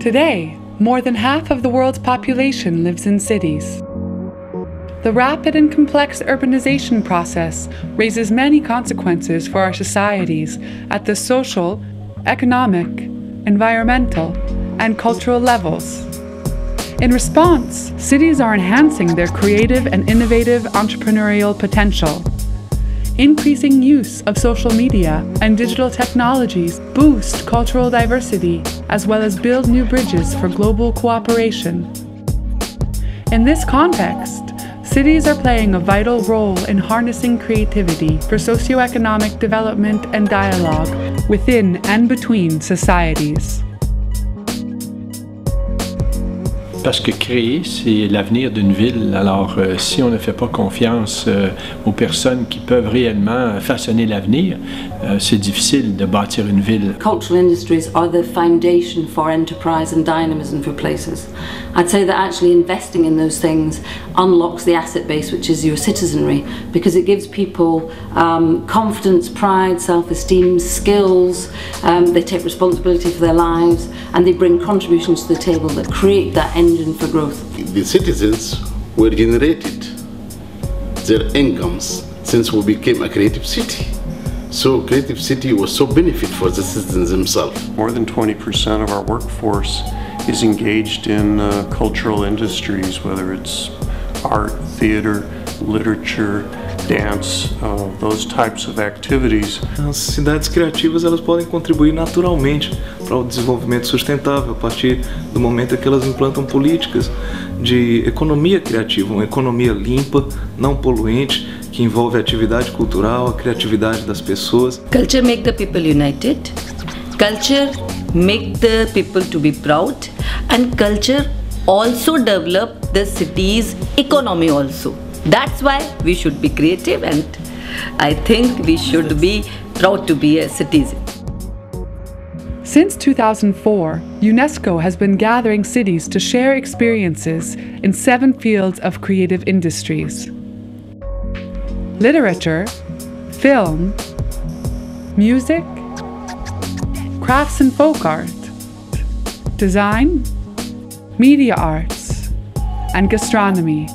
Today, more than half of the world's population lives in cities. The rapid and complex urbanization process raises many consequences for our societies at the social, economic, environmental, and cultural levels. In response, cities are enhancing their creative and innovative entrepreneurial potential. Increasing use of social media and digital technologies boost cultural diversity as well as build new bridges for global cooperation. In this context, cities are playing a vital role in harnessing creativity for socioeconomic development and dialogue within and between societies. Parce que créer, c'est l'avenir d'une ville. Alors, si on ne fait pas confiance aux personnes qui peuvent réellement façonner l'avenir, c'est difficile de bâtir une ville. Cultural industries are the foundation for enterprise and dynamism for places. I'd say that actually investing in those things unlocks the asset base, which is your citizenry, because it gives people confidence, pride, self-esteem, skills. They take responsibility for their lives, and they bring contributions to the table that create that engine for growth. The citizens were generated their incomes since we became a creative city. So creative city was so benefit for the citizens themselves. More than 20% of our workforce is engaged in cultural industries, whether it's art, theater, literature, dance, those types of activities. As cidades criativas, elas podem contribuir naturalmente para o desenvolvimento sustentável a partir do momento em que elas implantam políticas de economia criativa, uma economia limpa, não poluente, que envolve a atividade cultural, a criatividade das pessoas. Culture make the people united. Culture make the people to be proud, and culture also develop the city's economy also. That's why we should be creative, and I think we should be proud to be a citizen. Since 2004, UNESCO has been gathering cities to share experiences in 7 fields of creative industries: literature, film, music, crafts and folk art, design, media arts, and gastronomy.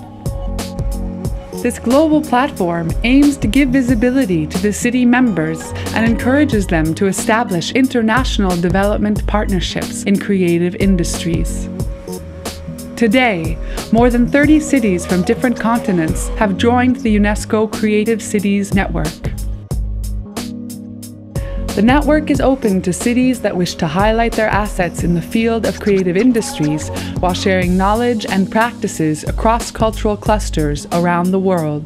This global platform aims to give visibility to the city members and encourages them to establish international development partnerships in creative industries. Today, more than 30 cities from different continents have joined the UNESCO Creative Cities Network. The network is open to cities that wish to highlight their assets in the field of creative industries while sharing knowledge and practices across cultural clusters around the world.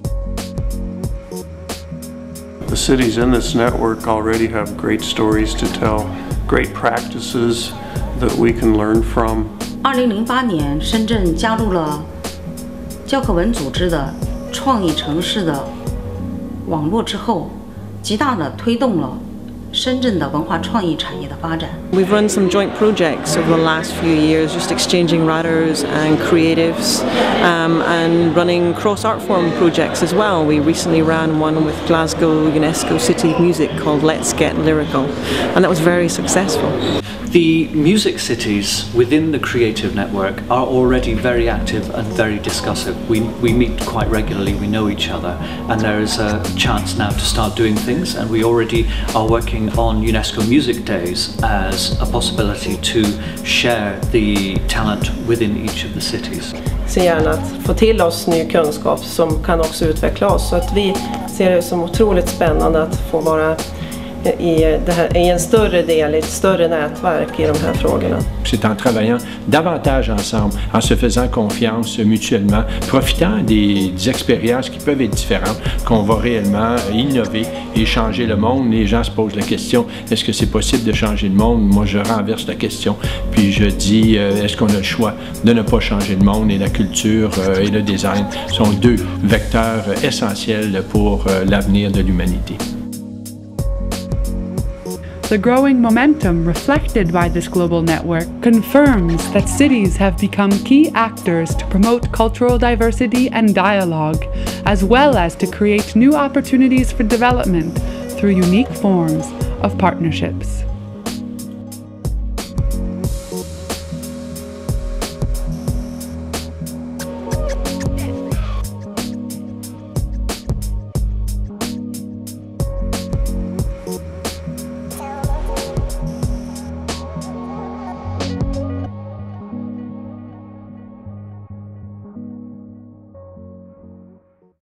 The cities in this network already have great stories to tell, great practices that we can learn from. 2008年，深圳加入了教科文组织的创意城市的网络之后，极大地推动了 We've run some joint projects over the last few years, just exchanging writers and creatives and running cross art form projects as well. We recently ran one with Glasgow UNESCO City Music called Let's Get Lyrical, and that was very successful. The music cities within the creative network are already very active and very discussive. We meet quite regularly, we know each other, and there is a chance now to start doing things, and we already are working on UNESCO Music Days as a possibility to share the talent within each of the cities. Ser gärna att få till oss ny kunskap som kan också utveckla oss, så att vi ser det som otroligt spännande att få vara I en större del, I ett större nätverk I de här frågorna. C'est en travaillant davantage ensemble, en se faisant confiance mutuellement, profitant des expériences qui peuvent être différentes, qu'on va réellement innover et changer le monde. Les gens se posent la question, est-ce que c'est possible de changer le monde? Moi, je renverse la question, puis je dis, est-ce qu'on a le choix de ne pas changer le monde? Et la culture et le design sont 2 vecteurs essentiels pour l'avenir de l'humanité. The growing momentum reflected by this global network confirms that cities have become key actors to promote cultural diversity and dialogue, as well as to create new opportunities for development through unique forms of partnerships.